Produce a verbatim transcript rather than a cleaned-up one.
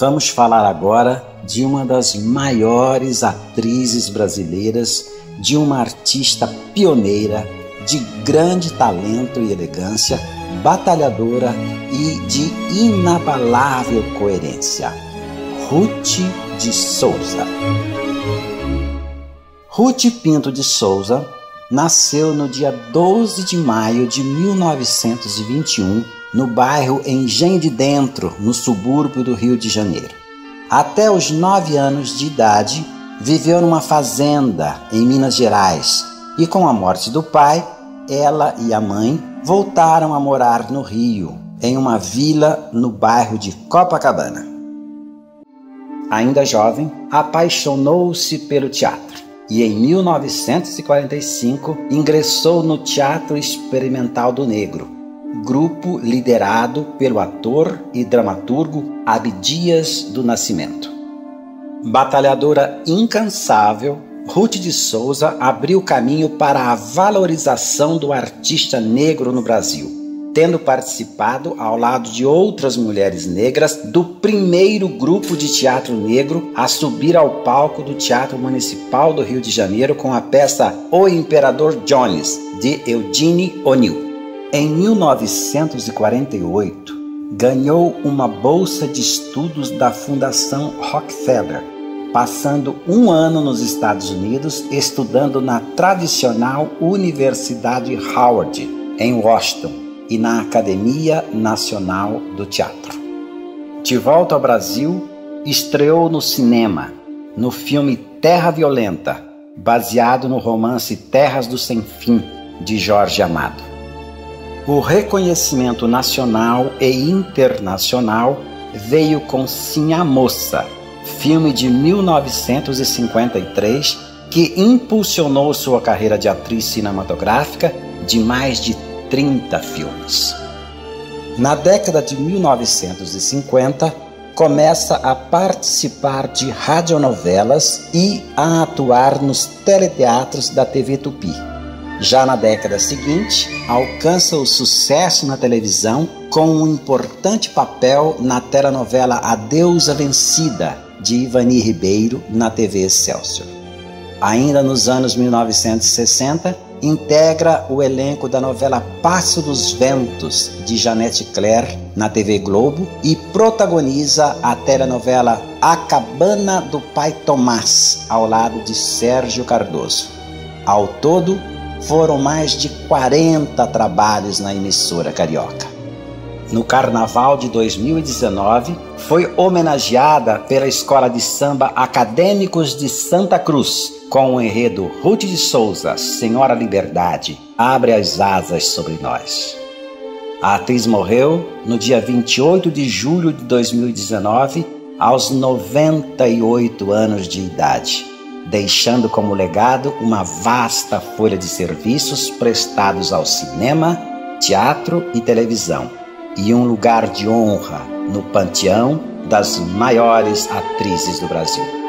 Vamos falar agora de uma das maiores atrizes brasileiras, de uma artista pioneira, de grande talento e elegância, batalhadora e de inabalável coerência, Ruth de Souza. Ruth Pinto de Souza nasceu no dia doze de maio de mil novecentos e vinte e um, no bairro Engenho de Dentro, no subúrbio do Rio de Janeiro. Até os nove anos de idade, viveu numa fazenda em Minas Gerais e, com a morte do pai, ela e a mãe voltaram a morar no Rio, em uma vila no bairro de Copacabana. Ainda jovem, apaixonou-se pelo teatro e, em mil novecentos e quarenta e cinco, ingressou no Teatro Experimental do Negro, grupo liderado pelo ator e dramaturgo Abdias do Nascimento. Batalhadora incansável, Ruth de Souza abriu caminho para a valorização do artista negro no Brasil, tendo participado, ao lado de outras mulheres negras, do primeiro grupo de teatro negro a subir ao palco do Teatro Municipal do Rio de Janeiro com a peça O Imperador Jones, de Eugene O'Neill. Em mil novecentos e quarenta e oito, ganhou uma bolsa de estudos da Fundação Rockefeller, passando um ano nos Estados Unidos estudando na tradicional Universidade Howard, em Washington, e na Academia Nacional do Teatro. De volta ao Brasil, estreou no cinema, no filme Terra Violenta, baseado no romance Terras do Sem Fim, de Jorge Amado. O reconhecimento nacional e internacional veio com Sinhá Moça, filme de mil novecentos e cinquenta e três, que impulsionou sua carreira de atriz cinematográfica de mais de trinta filmes. Na década de mil novecentos e cinquenta, começa a participar de radionovelas e a atuar nos teleteatros da T V Tupi. Já na década seguinte, alcança o sucesso na televisão com um importante papel na telenovela A Deusa Vencida, de Ivani Ribeiro, na T V Excelsior. Ainda nos anos mil novecentos e sessenta, integra o elenco da novela Passo dos Ventos, de Janete Clair, na T V Globo, e protagoniza a telenovela A Cabana do Pai Tomás, ao lado de Sérgio Cardoso. Ao todo, foram mais de quarenta trabalhos na emissora carioca. No Carnaval de dois mil e dezenove, foi homenageada pela Escola de Samba Acadêmicos de Santa Cruz, com o enredo Ruth de Souza, Senhora Liberdade, abre as asas sobre nós. A atriz morreu no dia vinte e oito de julho de dois mil e dezenove, aos noventa e oito anos de idade, deixando como legado uma vasta folha de serviços prestados ao cinema, teatro e televisão, e um lugar de honra no panteão das maiores atrizes do Brasil.